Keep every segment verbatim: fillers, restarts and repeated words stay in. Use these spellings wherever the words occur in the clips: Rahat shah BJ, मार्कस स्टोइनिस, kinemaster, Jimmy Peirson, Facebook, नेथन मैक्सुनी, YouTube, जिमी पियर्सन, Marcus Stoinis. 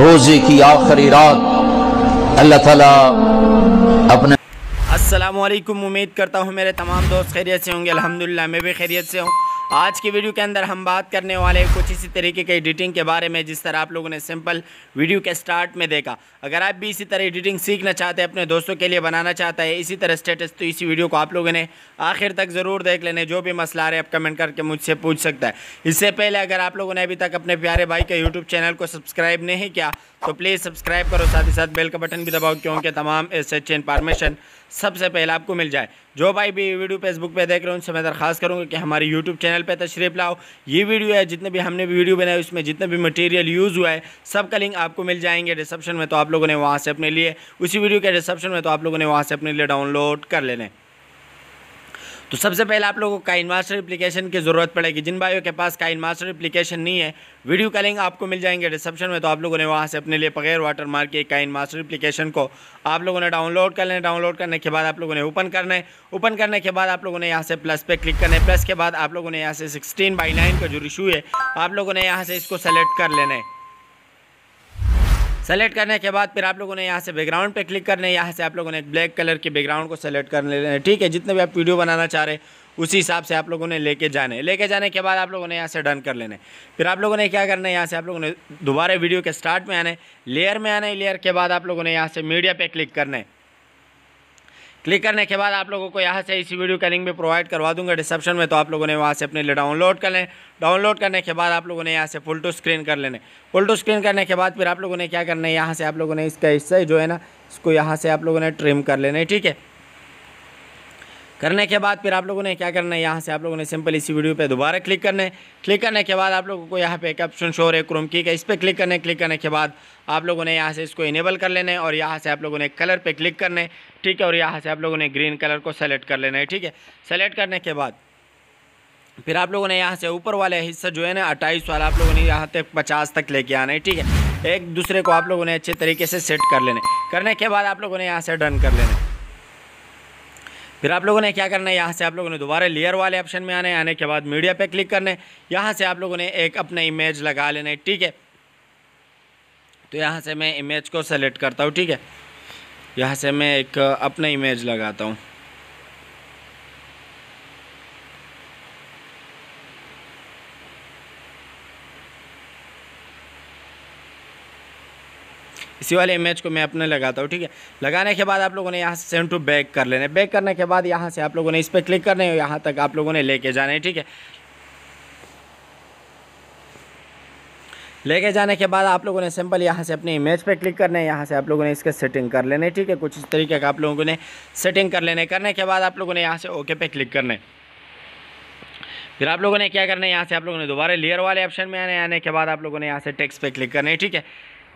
रोजे की आखिरी रात अल्लाह ताला अपने। अस्सलामुअलैकुम, उम्मीद करता हूँ मेरे तमाम दोस्त खैरियत से होंगे। अल्हम्दुलिल्लाह मैं भी खैरियत से हूँ। आज के वीडियो के अंदर हम बात करने वाले हैं कुछ इसी तरीके के एडिटिंग के बारे में, जिस तरह आप लोगों ने सिंपल वीडियो के स्टार्ट में देखा। अगर आप भी इसी तरह एडिटिंग सीखना चाहते हैं, अपने दोस्तों के लिए बनाना चाहता है इसी तरह स्टेटस, तो इसी वीडियो को आप लोगों ने आखिर तक ज़रूर देख लेने। जो भी मसला आ रहा है आप कमेंट करके मुझसे पूछ सकता है। इससे पहले अगर आप लोगों ने अभी तक अपने प्यारे भाई के यूट्यूब चैनल को सब्सक्राइब नहीं किया तो प्लीज़ सब्सक्राइब करो, साथ ही साथ बेल का बटन भी दबाओ, क्योंकि तमाम सर्च इंफॉर्मेशन सबसे पहले आपको मिल जाए। जो भाई भी वीडियो फेसबुक पे देख रहे हैं उनसे मैं दरखास्त करूँगा कि हमारे यूट्यूब चैनल पे तशरीफ़ लाओ। ये वीडियो है, जितने भी हमने भी वीडियो बनाई उसमें जितने भी मटेरियल यूज़ हुआ है सबका लिंक आपको मिल जाएंगे डिस्क्रिप्शन में, तो आप लोगों ने वहाँ से अपने लिए उसी वीडियो के डिस्क्रिप्शन में तो आप लोगों ने वहाँ से अपने लिए डाउनलोड कर लेने। तो सबसे पहले आप लोगों को काइनमास्टर एप्लीकेशन की ज़रूरत पड़ेगी। जिन भाइयों के पास काइनमास्टर एप्लीकेशन नहीं है, वीडियो का लिंक आपको मिल जाएंगे डिस्क्रिप्शन में, तो आप लोगों ने वहाँ से अपने लिए बगैर वाटरमार्क के काइनमास्टर एप्लीकेशन को आप लोगों ने डाउनलोड कर लेना। डाउनलोड करने के बाद आप लोगों ने ओपन करना है। ओपन करने के बाद आप लोगों ने यहाँ से प्लस पे क्लिक करना है। प्लस के बाद आप लोगों ने यहाँ से सिक्सटीन बाई नाइन का जो रिशू है आप लोगों ने यहाँ से इसको सेलेक्ट कर लेना है। सेलेक्ट करने के बाद फिर आप लोगों ने यहाँ से बैकग्राउंड पे क्लिक करना है। यहाँ से आप लोगों ने एक ब्लैक कलर के बैकग्राउंड को सेलेक्ट कर लेना है। ठीक है, जितने भी आप वीडियो बनाना चाह रहे उसी हिसाब से आप लोगों ने लेके जाने लेके जाने के बाद आप लोगों ने यहाँ से डन कर लेना है। फिर आप लोगों ने क्या करना है, यहाँ से आप लोगों ने दोबारा वीडियो के स्टार्ट में आना है, लेयर में आना है। लेयर के बाद आप लोगों ने यहाँ से मीडिया पर क्लिक करना है। क्लिक करने के बाद आप लोगों को यहाँ से इसी वीडियो का लिंक भी प्रोवाइड करवा दूंगा डिस्क्रिप्शन में, तो आप लोगों ने वहाँ से अपने लिए डाउनलोड कर लें। डाउनलोड करने के बाद आप लोगों ने यहाँ से फुल टू स्क्रीन कर लेने। फुल टू स्क्रीन करने के बाद फिर आप लोगों ने क्या करना है, यहाँ से आप लोगों ने इसका हिस्सा जो है ना इसको यहाँ से आप लोगों ने ट्रिम कर लेना है। ठीक है, करने के बाद फिर आप लोगों ने क्या करना है, यहाँ से आप लोगों ने सिंपल इसी वीडियो पे दोबारा क्लिक करना है। क्लिक करने के बाद आप लोगों को यहाँ पे एक ऑप्शन शो हो रहा है क्रोम की का, इस पर क्लिक करना है। क्लिक करने के बाद आप लोगों ने यहाँ से इसको इनेबल कर लेना है और यहाँ से आप लोगों ने कलर पे क्लिक करना है। ठीक है, और यहाँ से आप लोगों ने ग्रीन कलर को सेलेक्ट कर लेना है। ठीक है, सेलेक्ट करने के बाद फिर आप लोगों ने यहाँ से ऊपर वाला हिस्सा जो है ना अट्ठाईस वाला आप लोगों ने यहाँ तक पचास तक लेके आना है। ठीक है, एक दूसरे को आप लोगों ने अच्छे तरीके से सेट कर लेने। करने के बाद आप लोगों ने यहाँ से डन कर लेना है। फिर आप लोगों ने क्या करना है, यहाँ से आप लोगों ने दोबारा लेयर वाले ऑप्शन में आना है। आने के बाद मीडिया पे क्लिक करना है। यहाँ से आप लोगों ने एक अपना इमेज लगा लेना है। ठीक है, तो यहाँ से मैं इमेज को सेलेक्ट करता हूँ। ठीक है, यहाँ से मैं एक अपना इमेज लगाता हूँ। इसी वाले इमेज को मैं अपने लगाता हूँ। ठीक है, लगाने के बाद आप लोगों ने यहाँ से सेंड टू बैक कर लेना है। बैक करने के बाद यहाँ से आप लोगों ने इस पर क्लिक करना है, यहाँ तक आप लोगों ने लेके जाना है। ठीक है, लेके जाने के बाद आप लोगों ने सिंपल यहाँ से अपने इमेज पे क्लिक करना है। यहाँ से आप लोगों ने इसके सेटिंग कर लेना है। ठीक है, कुछ इस तरीके का आप लोगों ने सेटिंग कर लेना है। करने के बाद आप लोगों ने यहाँ से ओके पे क्लिक करना है। फिर आप लोगों ने क्या करना है, यहाँ से आप लोगों ने दोबारा लेयर वाले ऑप्शन में आने आने के बाद आप लोगों ने यहाँ से टेक्स्ट पे क्लिक करना है। ठीक है,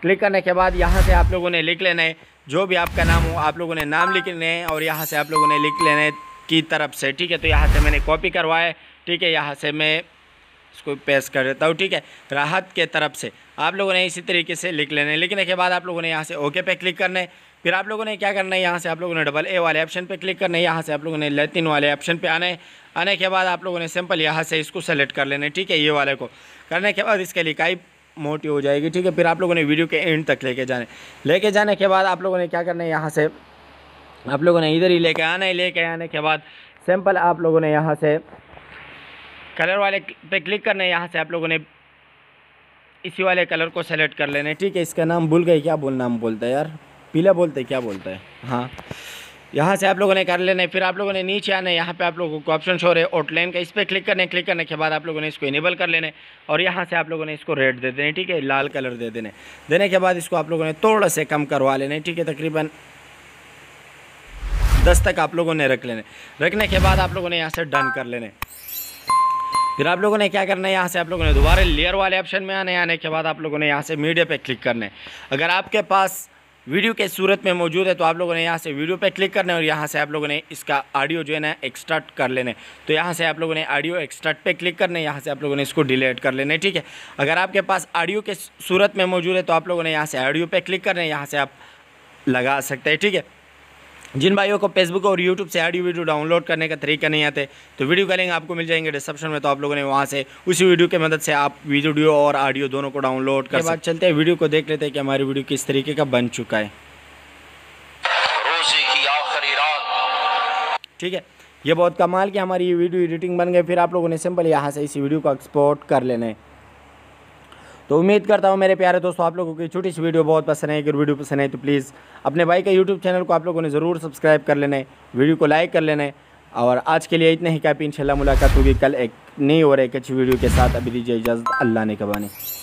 क्लिक करने के बाद यहाँ से आप लोगों ने लिख लेना है जो भी आपका नाम हो, आप लोगों ने नाम लिख लेना है और यहाँ से आप लोगों ने लिख लेना है की तरफ से। ठीक है, तो यहाँ से मैंने कॉपी करवाया। ठीक है, यहाँ से मैं इसको पेस्ट कर देता हूँ। ठीक है, राहत के तरफ से आप लोगों ने इसी तरीके से लिख लेना है। लिखने के बाद आप लोगों ने यहाँ से ओके पे क्लिक करना है। फिर आप लोगों ने क्या करना है, यहाँ से आप लोगों ने डबल ए वाले ऑप्शन पे क्लिक करना है। यहाँ से आप लोगों ने लैटिन वाले ऑप्शन पे आना है। आने के बाद आप लोगों ने सिंपल यहाँ से इसको सेलेक्ट कर लेना है। ठीक है, ये वाले को करने के बाद इसके लिखाई मोटी हो जाएगी। ठीक है, फिर आप लोगों ने वीडियो के एंड तक लेके जाने लेके जाने के बाद आप लोगों ने क्या करना है, यहाँ से आप लोगों ने इधर ही लेके आना है। लेके आने के बाद सिंपल आप लोगों ने यहाँ से कलर वाले पे क्लिक करना है। यहाँ से आप लोगों ने इसी वाले कलर को सेलेक्ट कर लेना है। ठीक है, इसका नाम भूल गए, क्या बोल नाम बोलता है यार, पीला बोलते क्या बोलता है, हाँ, यहाँ से आप लोगों ने कर लेना है। फिर आप लोगों ने नीचे आना है। यहाँ पे आप लोगों को ऑप्शन शो हो रहे हैं आउटलाइन का, इस पर क्लिक करने क्लिक करने के बाद आप लोगों ने इसको इनेबल कर लेना है और यहाँ से आप लोगों ने इसको रेड दे देना। ठीक है, लाल कलर दे देने देने के बाद इसको आप लोगों ने थोड़ा से कम करवा लेना है। ठीक है, तकरीबन दस तक आप लोगों ने रख लेने रखने के बाद आप लोगों ने यहाँ से डन कर लेने। फिर आप लोगों ने क्या करना है, यहाँ से आप लोगों ने दोबारा लेयर वाले ऑप्शन में आने आने के बाद आप लोगों ने यहाँ से मीडिया पे क्लिक करना है। अगर आपके पास वीडियो के सूरत में मौजूद है तो आप लोगों ने यहाँ से वीडियो पे क्लिक करना है और यहाँ से आप लोगों ने इसका ऑडियो जो है ना एक्सट्रैक्ट कर लेना है। तो यहाँ से आप लोगों ने ऑडियो एक्सट्रैक्ट पे क्लिक करना है। यहाँ से आप लोगों ने इसको डिलीट कर लेना है। ठीक है, अगर आपके पास ऑडियो के सूरत में मौजूद है तो आप लोगों ने यहाँ से ऑडियो पे क्लिक करना है। यहाँ से आप लगा सकते हैं। ठीक है, जिन भाइयों को फेसबुक और यूट्यूब से ऑडियो वीडियो डाउनलोड करने का तरीका नहीं आते तो वीडियो का लिंक आपको मिल जाएंगे डिस्क्रिप्शन में, तो आप लोगों ने वहां से उसी वीडियो की मदद से आप वीडियो और ऑडियो दोनों को डाउनलोड कर सकते हैं। चलते हैं वीडियो को देख लेते हैं कि हमारी वीडियो किस तरीके का बन चुका है। रोजे की आखिरी रात, ठीक है, ये बहुत कमाल की हमारी ये वीडियो एडिटिंग बन गई। फिर आप लोगों ने सिंपल यहाँ से इस वीडियो को एक्सपोर्ट कर लेना है। तो उम्मीद करता हूँ मेरे प्यारे दोस्तों आप लोगों की छोटी सी वीडियो बहुत पसंद है। अगर वीडियो पसंद है तो प्लीज़ अपने भाई का यूट्यूब चैनल को आप लोगों ने ज़रूर सब्सक्राइब कर लेना है, वीडियो को लाइक कर लेना है। और आज के लिए इतना ही काफ़ी। इंशाल्लाह मुलाकात होगी कल एक नई और एक अच्छी वीडियो के साथ। अभी दीजिए इजाज़त, अल्लाह ने कबानी।